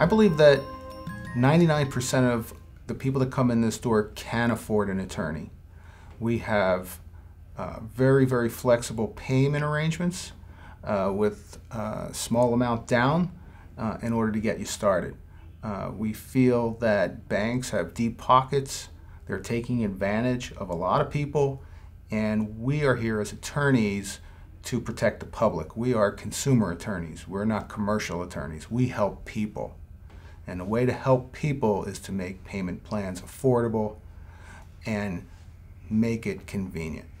I believe that 99% of the people that come in this door can afford an attorney. We have very, very flexible payment arrangements with a small amount down in order to get you started. We feel that banks have deep pockets. They're taking advantage of a lot of people, and we are here as attorneys to protect the public. We are consumer attorneys. We're not commercial attorneys. We help people. And the way to help people is to make payment plans affordable and make it convenient.